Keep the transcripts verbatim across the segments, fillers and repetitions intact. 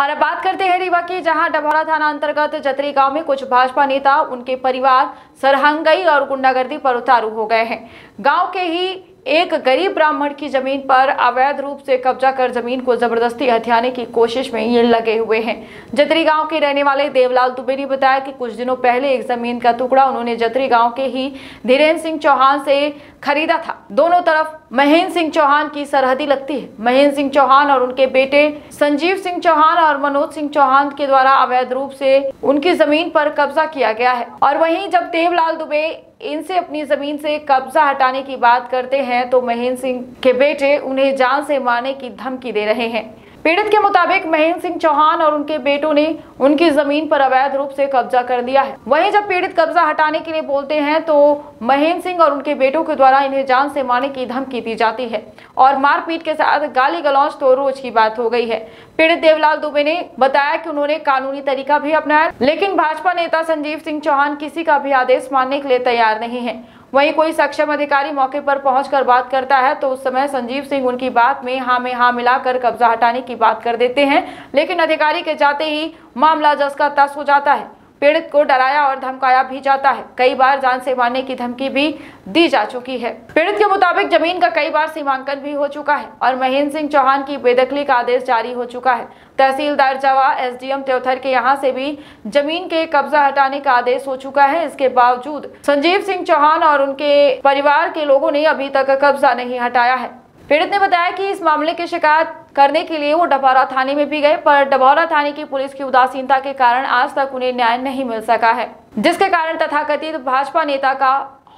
और अब बात करते हैं रीवा की, जहां डभौरा थाना अंतर्गत जतरी गांव में कुछ भाजपा नेता, उनके परिवार सरहंगई और गुंडागर्दी पर उतारू हो गए हैं। गांव के ही एक गरीब ब्राह्मण की जमीन पर अवैध रूप से कब्जा कर जमीन को जबरदस्ती हथियाने की कोशिश में ये लगे हुए हैं। जतरी गांव के रहने वाले देवलाल दुबे ने बताया कि कुछ दिनों पहले एक जमीन का टुकड़ा उन्होंने जतरी गांव के ही धीरेन्द्र सिंह चौहान से खरीदा था। दोनों तरफ महेंद्र सिंह चौहान की सरहदी लगती है। महेंद्र सिंह चौहान और उनके बेटे संजीव सिंह चौहान और मनोज सिंह चौहान के द्वारा अवैध रूप से उनकी जमीन पर कब्जा किया गया है। और वहीं जब देवलाल दुबे इनसे अपनी जमीन से कब्जा हटाने की बात करते हैं तो महेंद्र सिंह के बेटे उन्हें जान से मारने की धमकी दे रहे हैं। पीड़ित के मुताबिक महेंद्र सिंह चौहान और उनके बेटों ने उनकी जमीन पर अवैध रूप से कब्जा कर लिया है। वहीं जब पीड़ित कब्जा हटाने के लिए बोलते हैं तो महेंद्र सिंह और उनके बेटों के द्वारा इन्हें जान से मारने की धमकी दी जाती है और मारपीट के साथ गाली गलौज तो रोज की बात हो गई है। पीड़ित देवलाल दुबे ने बताया कि उन्होंने कानूनी तरीका भी अपनाया, लेकिन भाजपा नेता संजीव सिंह चौहान किसी का भी आदेश मानने के लिए तैयार नहीं है। वहीं कोई सक्षम अधिकारी मौके पर पहुंचकर बात करता है तो उस समय संजीव सिंह उनकी बात में हाँ में हाँ मिलाकर कब्जा हटाने की बात कर देते हैं, लेकिन अधिकारी के जाते ही मामला जस का तस हो जाता है। पीड़ित को डराया और धमकाया भी जाता है, कई बार जान से मारने की धमकी भी दी जा चुकी है। पीड़ित के मुताबिक जमीन का कई बार सीमांकन भी हो चुका है और महेंद्र सिंह चौहान की बेदखली का आदेश जारी हो चुका है। तहसीलदार जवा, एसडीएम त्योथर के यहां से भी जमीन के कब्जा हटाने का आदेश हो चुका है। इसके बावजूद संजीव सिंह चौहान और उनके परिवार के लोगों ने अभी तक कब्जा नहीं हटाया है। पीड़ित ने बताया कि इस मामले की शिकायत करने के लिए वो डभौरा थाने में भी गए, पर डभौरा थाने की पुलिस की उदासीनता के कारण आज तक उन्हें न्याय नहीं मिल सका है, जिसके कारण तथाकथित भाजपा नेता का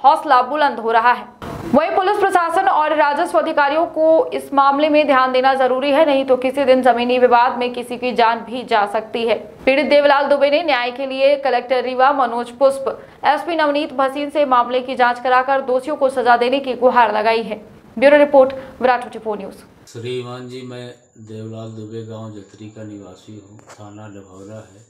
हौसला बुलंद हो रहा है। वहीं पुलिस प्रशासन और राजस्व अधिकारियों को इस मामले में ध्यान देना जरूरी है, नहीं तो किसी दिन जमीनी विवाद में किसी की जान भी जा सकती है। पीड़ित देवलाल दुबे ने न्याय के लिए कलेक्टर रीवा मनोज पुष्प, एसपी नवनीत भसीन से मामले की जाँच कराकर दोषियों को सजा देने की गुहार लगाई है। ब्यूरो रिपोर्ट, विराट टिपो न्यूज। श्रीमान जी, मैं देवलाल दुबे गांव जतरी का निवासी हूं, थाना डभौरा है।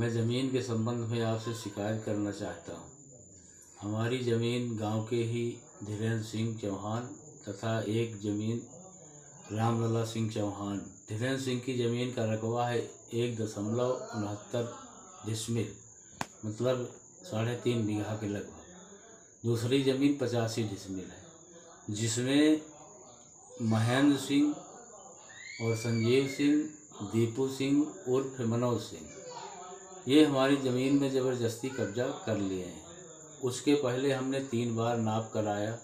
मैं ज़मीन के संबंध में आपसे शिकायत करना चाहता हूं। हमारी ज़मीन गांव के ही धीरेन्द्र सिंह चौहान तथा एक ज़मीन रामलला सिंह चौहान, धीरेन्द्र सिंह की ज़मीन का रकबा है एक दशमलव उनहत्तर डिसमिल, मतलब साढ़े तीन बीघा के लगभग। दूसरी ज़मीन पचासी डिसमिल है, जिसमें महेंद्र सिंह और संजीव सिंह, दीपू सिंह उर्फ मनोज सिंह, ये हमारी ज़मीन में ज़बरदस्ती कब्जा कर लिए हैं। उसके पहले हमने तीन बार नाप कराया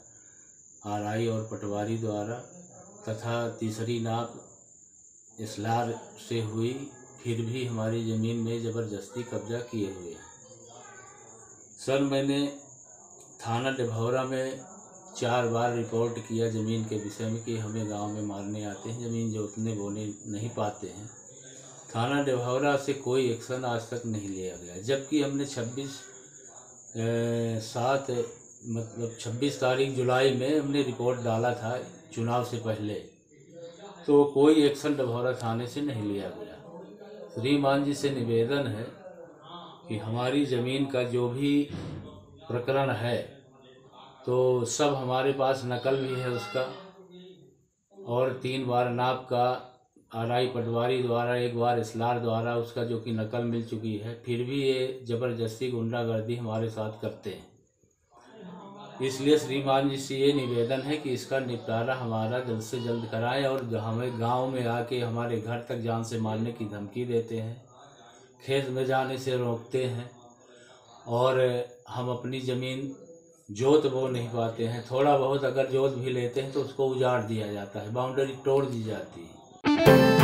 आरआई और पटवारी द्वारा, तथा तीसरी नाप इसलार से हुई, फिर भी हमारी ज़मीन में ज़बरदस्ती कब्जा किए हुए हैं। सर, मैंने थाना डभौरा में चार बार रिपोर्ट किया ज़मीन के विषय में कि हमें गांव में मारने आते हैं, ज़मीन जोतने बोने नहीं पाते हैं। थाना डभौरा से कोई एक्शन आज तक नहीं लिया गया, जबकि हमने छब्बीस सात मतलब छब्बीस तारीख जुलाई में हमने रिपोर्ट डाला था चुनाव से पहले, तो कोई एक्शन डभौरा थाने से नहीं लिया गया। श्रीमान जी से निवेदन है कि हमारी ज़मीन का जो भी प्रकरण है तो सब हमारे पास नकल भी है उसका, और तीन बार नाप का आरआई पटवारी द्वारा, एक बार इसलार द्वारा उसका जो कि नकल मिल चुकी है, फिर भी ये ज़बरदस्ती गुंडागर्दी हमारे साथ करते हैं। इसलिए श्रीमान जी से ये निवेदन है कि इसका निपटारा हमारा जल्द से जल्द कराएं, और हमें गांव में आके हमारे घर तक जान से मारने की धमकी देते हैं, खेत में जाने से रोकते हैं, और हम अपनी ज़मीन जोत वो नहीं पाते हैं। थोड़ा बहुत अगर जोत भी लेते हैं तो उसको उजाड़ दिया जाता है, बाउंड्री तोड़ दी जाती है।